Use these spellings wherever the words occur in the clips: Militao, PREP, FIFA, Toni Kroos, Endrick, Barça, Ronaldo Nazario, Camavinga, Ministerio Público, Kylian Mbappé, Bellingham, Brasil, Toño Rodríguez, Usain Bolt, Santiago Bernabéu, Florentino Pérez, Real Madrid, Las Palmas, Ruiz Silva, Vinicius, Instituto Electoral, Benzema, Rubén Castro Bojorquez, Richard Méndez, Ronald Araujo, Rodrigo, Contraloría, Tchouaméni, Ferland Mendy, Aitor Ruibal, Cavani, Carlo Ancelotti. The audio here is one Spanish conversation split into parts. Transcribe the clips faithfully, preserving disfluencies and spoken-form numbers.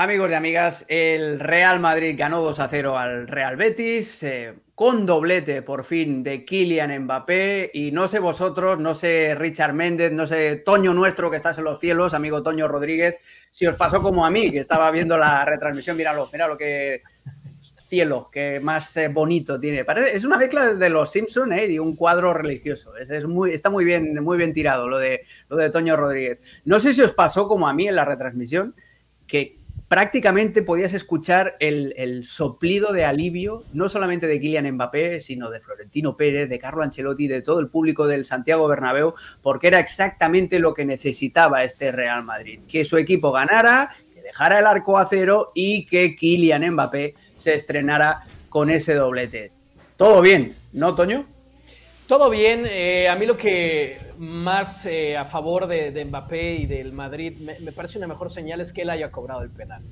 Amigos y amigas, el Real Madrid ganó dos a cero al Real Betis, eh, con doblete por fin de Kylian Mbappé, y no sé vosotros, no sé Richard Méndez, no sé Toño nuestro que estás en los cielos, amigo Toño Rodríguez, si os pasó como a mí, que estaba viendo la retransmisión, míralo, míralo que cielo, que más eh, bonito tiene. Parece, es una mezcla de los Simpsons eh, y un cuadro religioso. Es, es muy, está muy bien, muy bien tirado lo de, lo de Toño Rodríguez. No sé si os pasó como a mí en la retransmisión, que prácticamente podías escuchar el, el soplido de alivio, no solamente de Kylian Mbappé, sino de Florentino Pérez, de Carlo Ancelotti, de todo el público del Santiago Bernabéu, porque era exactamente lo que necesitaba este Real Madrid, que su equipo ganara, que dejara el arco a cero y que Kylian Mbappé se estrenara con ese doblete. Todo bien, ¿no, Toño? Todo bien. Eh, a mí lo que más eh, a favor de, de Mbappé y del Madrid me, me parece una mejor señal es que él haya cobrado el penal.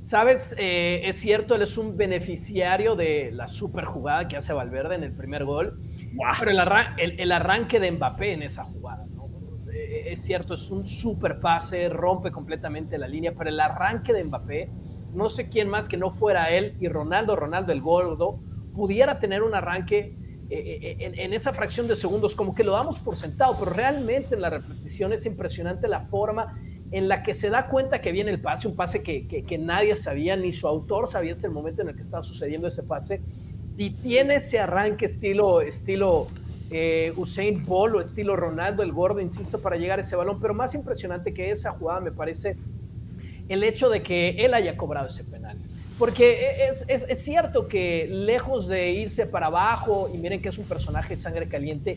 ¿Sabes? Eh, es cierto, él es un beneficiario de la super jugada que hace Valverde en el primer gol. ¡Buah! Pero el, arran el, el arranque de Mbappé en esa jugada, ¿no? Eh, es cierto, es un super pase, rompe completamente la línea, pero el arranque de Mbappé, no sé quién más que no fuera él y Ronaldo, Ronaldo el gordo, pudiera tener un arranque En, en esa fracción de segundos, como que lo damos por sentado, pero realmente en la repetición es impresionante la forma en la que se da cuenta que viene el pase, un pase que, que, que nadie sabía, ni su autor sabía hasta el momento en el que estaba sucediendo ese pase, y tiene ese arranque estilo, estilo eh, Usain Bolt o estilo Ronaldo el gordo, insisto, para llegar a ese balón, pero más impresionante que esa jugada me parece el hecho de que él haya cobrado ese penal. Porque es, es, es cierto que lejos de irse para abajo, y miren que es un personaje de sangre caliente,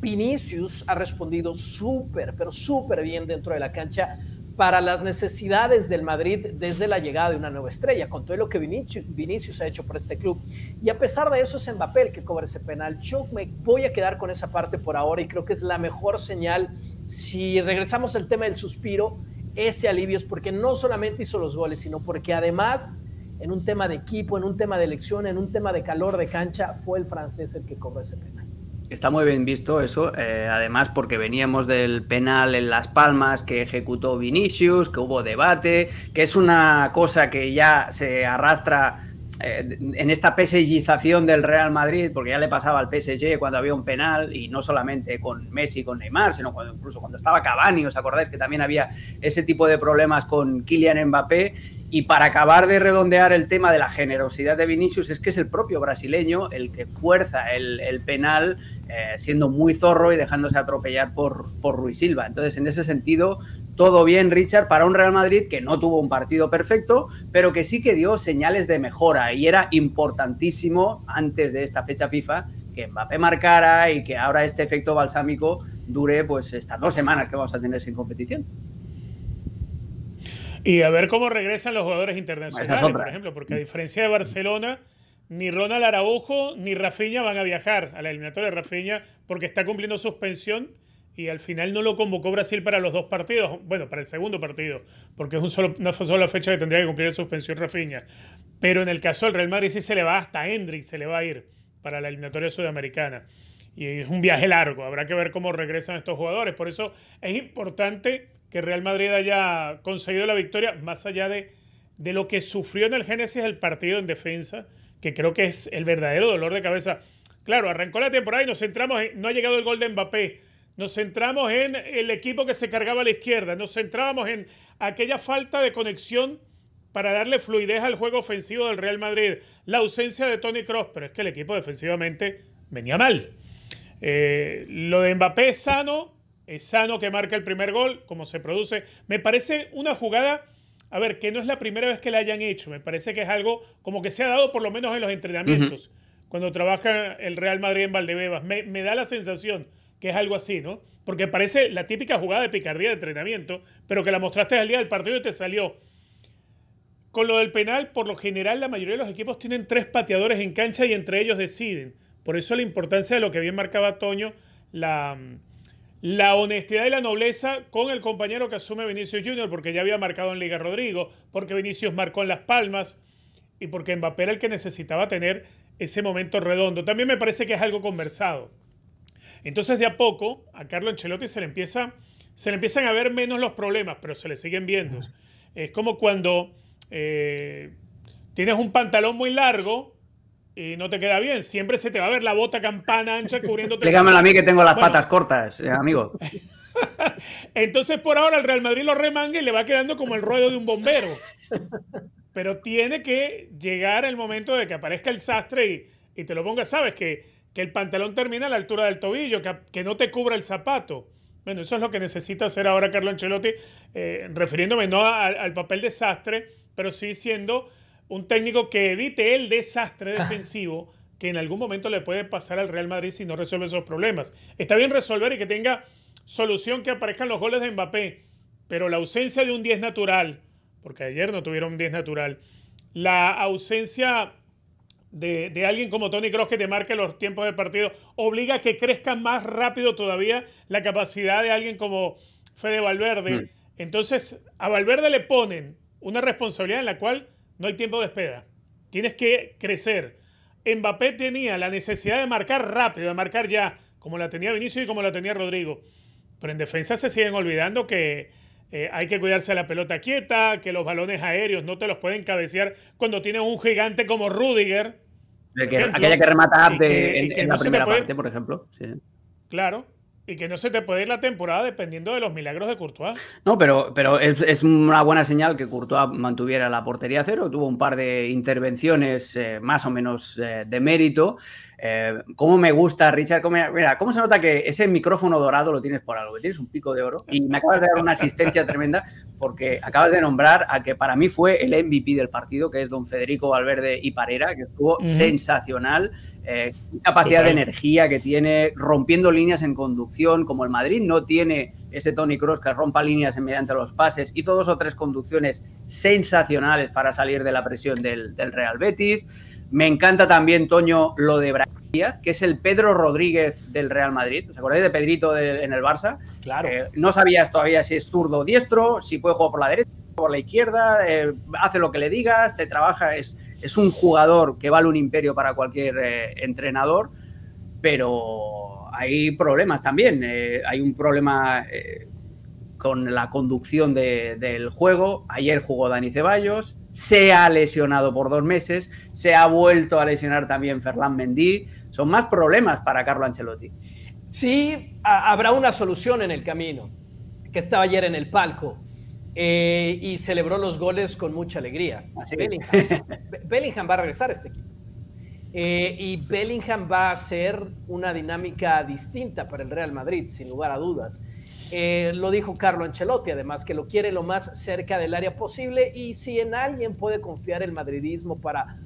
Vinicius ha respondido súper, pero súper bien dentro de la cancha para las necesidades del Madrid desde la llegada de una nueva estrella, con todo lo que Vinicius, Vinicius ha hecho por este club. Y a pesar de eso es Mbappé el que cobra ese penal. Yo me voy a quedar con esa parte por ahora y creo que es la mejor señal. Si regresamos al tema del suspiro, ese alivio es porque no solamente hizo los goles, sino porque además, en un tema de equipo, en un tema de elección, en un tema de calor de cancha, fue el francés el que cobró ese penal. Está muy bien visto eso, eh, además porque veníamos del penal en Las Palmas que ejecutó Vinicius, que hubo debate, que es una cosa que ya se arrastra eh, en esta PSGización del Real Madrid, porque ya le pasaba al P S G cuando había un penal, y no solamente con Messi, con Neymar, sino cuando, incluso cuando estaba Cavani, ¿os acordáis que también había ese tipo de problemas con Kylian Mbappé? Y para acabar de redondear el tema de la generosidad de Vinicius, es que es el propio brasileño el que fuerza el, el penal, eh, siendo muy zorro y dejándose atropellar por, por Ruiz Silva. Entonces, en ese sentido, todo bien, Richard, para un Real Madrid que no tuvo un partido perfecto, pero que sí que dio señales de mejora. Y era importantísimo, antes de esta fecha FIFA, que Mbappé marcara y que ahora este efecto balsámico dure pues estas dos semanas que vamos a tener sin competición. Y a ver cómo regresan los jugadores internacionales, por ejemplo, porque a diferencia de Barcelona, ni Ronald Araujo ni Rafinha van a viajar a la eliminatoria de Rafinha porque está cumpliendo suspensión y al final no lo convocó Brasil para los dos partidos, bueno, para el segundo partido, porque es un solo, una sola fecha que tendría que cumplir la suspensión Rafinha. Pero en el caso del Real Madrid sí se le va hasta Endrick, se le va a ir para la eliminatoria sudamericana. Y es un viaje largo, habrá que ver cómo regresan estos jugadores. Por eso es importante que Real Madrid haya conseguido la victoria, más allá de, de lo que sufrió en el génesis del partido en defensa, que creo que es el verdadero dolor de cabeza. Claro, arrancó la temporada y nos centramos en, no ha llegado el gol de Mbappé, nos centramos en el equipo que se cargaba a la izquierda, nos centrábamos en aquella falta de conexión para darle fluidez al juego ofensivo del Real Madrid, la ausencia de Toni Kroos, pero es que el equipo defensivamente venía mal. Eh, lo de Mbappé es sano, es sano que marca el primer gol, como se produce. Me parece una jugada, a ver, que no es la primera vez que la hayan hecho. Me parece que es algo como que se ha dado por lo menos en los entrenamientos, uh-huh, cuando trabaja el Real Madrid en Valdebebas. Me, me da la sensación que es algo así, ¿no? Porque parece la típica jugada de picardía de entrenamiento, pero que la mostraste al día del partido y te salió. Con lo del penal, por lo general, la mayoría de los equipos tienen tres pateadores en cancha y entre ellos deciden. Por eso la importancia de lo que bien marcaba Toño, la... la honestidad y la nobleza con el compañero que asume Vinicius junior, porque ya había marcado en Liga Rodrigo, porque Vinicius marcó en Las Palmas y porque Mbappé era el que necesitaba tener ese momento redondo. También me parece que es algo conversado. Entonces, de a poco, a Carlo Ancelotti se le, empieza, se le empiezan a ver menos los problemas, pero se le siguen viendo. Es como cuando eh, tienes un pantalón muy largo y no te queda bien, siempre se te va a ver la bota campana ancha cubriéndote. Dígamelo a mí que tengo las bueno. patas cortas, eh, amigo. Entonces por ahora el Real Madrid lo remanga y le va quedando como el ruedo de un bombero. Pero tiene que llegar el momento de que aparezca el sastre y, y te lo ponga, sabes, que, que el pantalón termina a la altura del tobillo, que, que no te cubra el zapato. Bueno, eso es lo que necesita hacer ahora Carlo Ancelotti, eh, refiriéndome no a, a, al papel de sastre, pero sí siendo un técnico que evite el desastre defensivo que en algún momento le puede pasar al Real Madrid si no resuelve esos problemas. Está bien resolver y que tenga solución, que aparezcan los goles de Mbappé, pero la ausencia de un diez natural, porque ayer no tuvieron un diez natural, la ausencia de, de alguien como Toni Kroos que te marque los tiempos de partido, obliga a que crezca más rápido todavía la capacidad de alguien como Fede Valverde. Mm. Entonces a Valverde le ponen una responsabilidad en la cual no hay tiempo de espera, tienes que crecer. Mbappé tenía la necesidad de marcar rápido, de marcar ya, como la tenía Vinicius y como la tenía Rodrigo. Pero en defensa se siguen olvidando que eh, hay que cuidarse de la pelota quieta, que los balones aéreos no te los pueden cabecear cuando tienes un gigante como Rudiger. Que, ejemplo, aquella que rematar de, en, en no la primera puede, parte, por ejemplo. Sí. Claro, y que no se te puede ir la temporada dependiendo de los milagros de Courtois. No, pero, pero es, es una buena señal que Courtois mantuviera la portería a cero. Tuvo un par de intervenciones eh, más o menos eh, de mérito. Eh, ¿Cómo me gusta, Richard? Cómo, mira, ¿cómo se nota que ese micrófono dorado lo tienes por algo? Que tienes un pico de oro y me acabas de dar una asistencia tremenda porque acabas de nombrar a que para mí fue el M V P del partido, que es don Federico Valverde y Parera, que estuvo uh-huh. sensacional. Eh, capacidad Total. de energía que tiene, rompiendo líneas en conducción, como el Madrid no tiene ese Toni Kroos que rompa líneas mediante los pases, hizo dos o tres conducciones sensacionales para salir de la presión del, del Real Betis. Me encanta también, Toño, lo de Brasil, que es el Pedro Rodríguez del Real Madrid. ¿Os acordáis de Pedrito de, en el Barça? Claro. Eh, no sabías todavía si es zurdo o diestro, si puede jugar por la derecha, por la izquierda, eh, hace lo que le digas, te trabaja, es, es un jugador que vale un imperio para cualquier eh, entrenador, pero hay problemas también, eh, hay un problema eh, con la conducción de, del juego. Ayer jugó Dani Ceballos, se ha lesionado por dos meses, se ha vuelto a lesionar también Ferland Mendy, son más problemas para Carlo Ancelotti. Sí, a, habrá una solución en el camino, que estaba ayer en el palco. Eh, y celebró los goles con mucha alegría. Así Bellingham. Bellingham va a regresar a este equipo. Eh, y Bellingham va a ser una dinámica distinta para el Real Madrid, sin lugar a dudas. Eh, lo dijo Carlo Ancelotti, además, que lo quiere lo más cerca del área posible. Y si en alguien puede confiar el madridismo para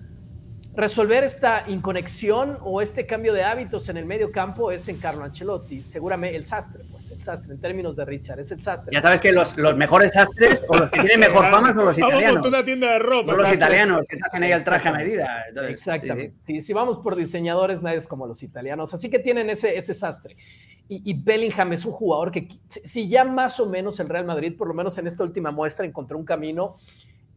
resolver esta inconexión o este cambio de hábitos en el medio campo, es en Carlo Ancelotti, seguramente el sastre, pues el sastre en términos de Richard, es el sastre. Ya sabes que los, los mejores sastres o los que tienen mejor fama son los italianos. Vamos con una tienda de ropa. Son los italianos que hacen ahí el traje a medida. Entonces, exactamente. Sí, sí. Sí, si vamos por diseñadores, nadie es como los italianos, así que tienen ese, ese sastre. Y, y Bellingham es un jugador que, si ya más o menos el Real Madrid, por lo menos en esta última muestra, encontró un camino.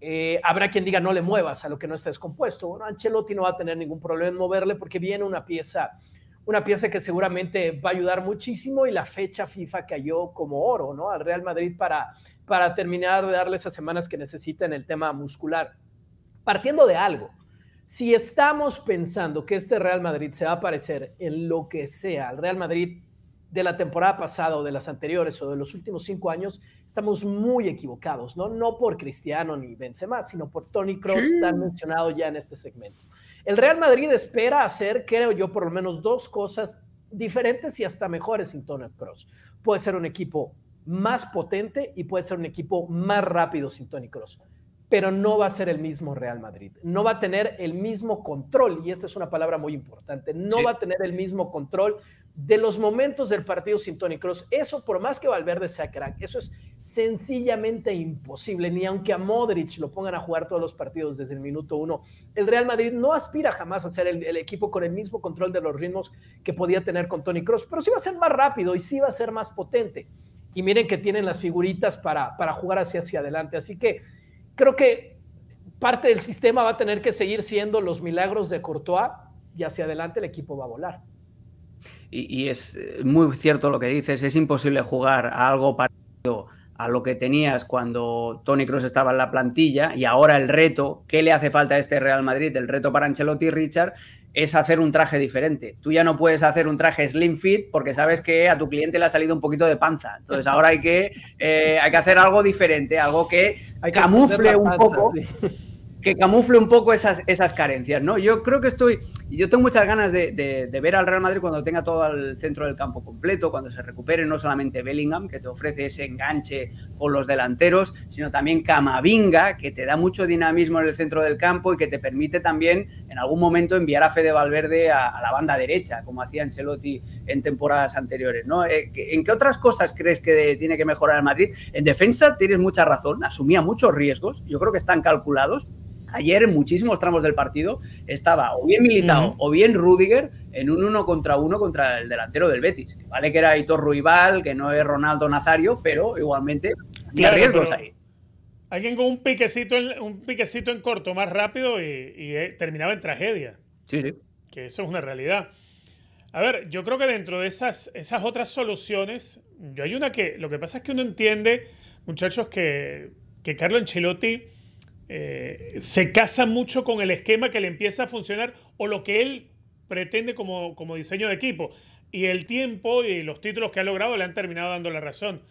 Eh, habrá quien diga no le muevas a lo que no está descompuesto. Bueno, Ancelotti no va a tener ningún problema en moverle porque viene una pieza, una pieza que seguramente va a ayudar muchísimo, y la fecha FIFA cayó como oro, ¿no?, al Real Madrid para, para terminar de darle esas semanas que necesita en el tema muscular. Partiendo de algo, si estamos pensando que este Real Madrid se va a parecer en lo que sea al Real Madrid de la temporada pasada o de las anteriores o de los últimos cinco años, estamos muy equivocados, ¿no? No por Cristiano ni Benzema, sino por Toni Kroos, sí, tan mencionado ya en este segmento. El Real Madrid espera hacer, creo yo, por lo menos dos cosas diferentes y hasta mejores sin Toni Kroos. Puede ser un equipo más potente y puede ser un equipo más rápido sin Toni Kroos, pero no va a ser el mismo Real Madrid. No va a tener el mismo control, y esta es una palabra muy importante, no sí. va a tener el mismo control de los momentos del partido sin Toni Kroos. Eso, por más que Valverde sea crack, eso es sencillamente imposible. Ni aunque a Modric lo pongan a jugar todos los partidos desde el minuto uno, el Real Madrid no aspira jamás a ser el, el equipo con el mismo control de los ritmos que podía tener con Toni Kroos, pero sí va a ser más rápido y sí va a ser más potente. Y miren que tienen las figuritas para, para jugar hacia, hacia adelante, así que creo que parte del sistema va a tener que seguir siendo los milagros de Courtois, y hacia adelante el equipo va a volar. Y, y es muy cierto lo que dices, es imposible jugar a algo parecido a lo que tenías cuando Toni Kroos estaba en la plantilla, y ahora el reto, ¿qué le hace falta a este Real Madrid? El reto para Ancelotti y Richard es hacer un traje diferente. Tú ya no puedes hacer un traje slim fit porque sabes que a tu cliente le ha salido un poquito de panza. Entonces ahora hay que, eh, hay que hacer algo diferente, algo que, que camufle un poco. Sí. Que camufle un poco esas, esas carencias, ¿no? Yo creo que estoy... Yo tengo muchas ganas de, de, de ver al Real Madrid cuando tenga todo el centro del campo completo, cuando se recupere no solamente Bellingham, que te ofrece ese enganche con los delanteros, sino también Camavinga, que te da mucho dinamismo en el centro del campo y que te permite también en algún momento enviar a Fede Valverde a, a la banda derecha, como hacía Ancelotti en temporadas anteriores, ¿no? ¿En qué otras cosas crees que de, tiene que mejorar el Madrid? En defensa tienes mucha razón, asumía muchos riesgos, yo creo que están calculados. Ayer en muchísimos tramos del partido estaba o bien Militao uh-huh. o bien Rudiger en un uno contra uno contra el delantero del Betis. Que vale que era Aitor Ruibal, que no es Ronaldo Nazario, pero igualmente claro, hay riesgos ahí. Alguien con un piquecito en, un piquecito en corto más rápido y, y terminaba en tragedia. Sí, sí. Que eso es una realidad. A ver, yo creo que dentro de esas, esas otras soluciones, yo hay una que... Lo que pasa es que uno entiende, muchachos, que, que Carlo Ancelotti... Eh, se casa mucho con el esquema que le empieza a funcionar o lo que él pretende como, como diseño de equipo. Y el tiempo y los títulos que ha logrado le han terminado dando la razón.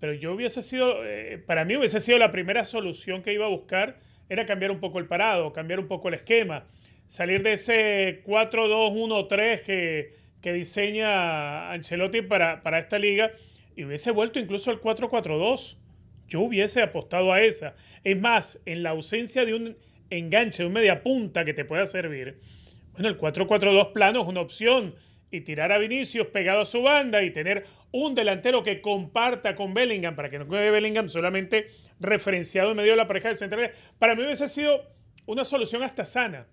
Pero yo hubiese sido, eh, para mí hubiese sido la primera solución que iba a buscar era cambiar un poco el parado, cambiar un poco el esquema, salir de ese cuatro dos uno tres que, que diseña Ancelotti para, para esta liga y hubiese vuelto incluso al cuatro cuatro dos. Yo hubiese apostado a esa. Es más, en la ausencia de un enganche, de un mediapunta que te pueda servir, bueno, el cuatro cuatro dos plano es una opción y tirar a Vinicius pegado a su banda y tener un delantero que comparta con Bellingham para que no quede Bellingham solamente referenciado en medio de la pareja de centrales. Para mí hubiese sido una solución hasta sana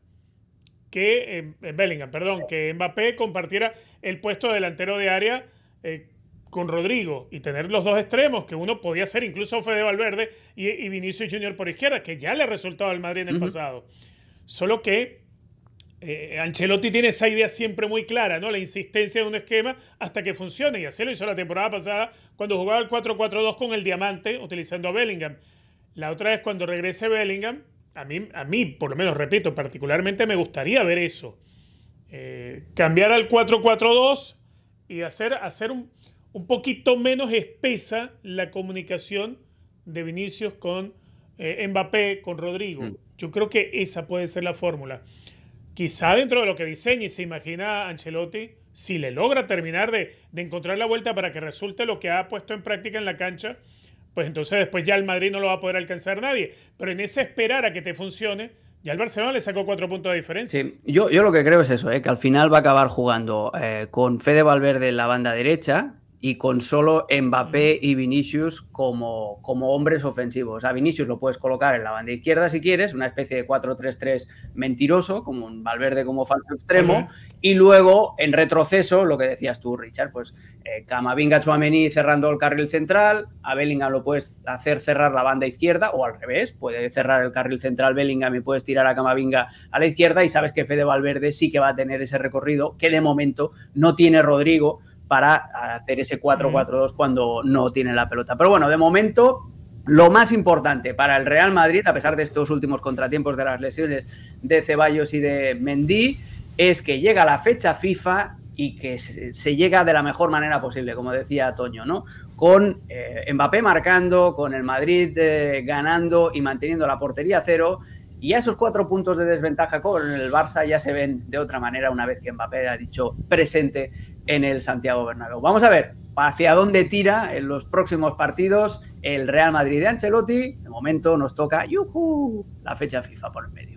que eh, Bellingham, perdón, que Mbappé compartiera el puesto de delantero de área eh, con Rodrigo y tener los dos extremos, que uno podía ser incluso Fede Valverde y, y Vinicius Junior por izquierda, que ya le ha resultado al Madrid en el uh-huh. pasado. Solo que eh, Ancelotti tiene esa idea siempre muy clara, ¿no? La insistencia de un esquema hasta que funcione, y así lo hizo la temporada pasada cuando jugaba el cuatro cuatro dos con el diamante utilizando a Bellingham. La otra vez cuando regrese Bellingham, a mí, a mí por lo menos, repito, particularmente me gustaría ver eso. Eh, cambiar al cuatro cuatro dos y hacer, hacer un un poquito menos espesa la comunicación de Vinicius con eh, Mbappé, con Rodrigo. Mm. Yo creo que esa puede ser la fórmula. Quizá dentro de lo que diseña y se imagina Ancelotti, si le logra terminar de, de encontrar la vuelta para que resulte lo que ha puesto en práctica en la cancha, pues entonces después ya el Madrid no lo va a poder alcanzar nadie. Pero en ese esperar a que te funcione, y al Barcelona le sacó cuatro puntos de diferencia. Sí, yo, yo lo que creo es eso, ¿eh? Que al final va a acabar jugando eh, con Fede Valverde en la banda derecha, y con solo Mbappé y Vinicius como, como hombres ofensivos. A Vinicius lo puedes colocar en la banda izquierda si quieres, una especie de cuatro tres tres mentiroso, como un Valverde como falso extremo, uh-huh. y luego en retroceso, lo que decías tú, Richard, pues eh, Camavinga, Tchouaméni cerrando el carril central, a Bellingham lo puedes hacer cerrar la banda izquierda, o al revés, puede cerrar el carril central Bellingham y puedes tirar a Camavinga a la izquierda, y sabes que Fede Valverde sí que va a tener ese recorrido, que de momento no tiene Rodrigo, para hacer ese cuatro cuatro dos cuando no tiene la pelota. Pero bueno, de momento, lo más importante para el Real Madrid, a pesar de estos últimos contratiempos de las lesiones de Ceballos y de Mendy, es que llega la fecha FIFA y que se, se llega de la mejor manera posible, como decía Toño, ¿no? Con eh, Mbappé marcando, con el Madrid eh, ganando y manteniendo la portería a cero. Y a esos cuatro puntos de desventaja con el Barça ya se ven de otra manera una vez que Mbappé ha dicho presente en el Santiago Bernabéu. Vamos a ver hacia dónde tira en los próximos partidos el Real Madrid de Ancelotti. De momento nos toca ¡yujú! La fecha FIFA por el medio.